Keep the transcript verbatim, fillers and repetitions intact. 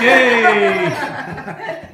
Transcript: Yay!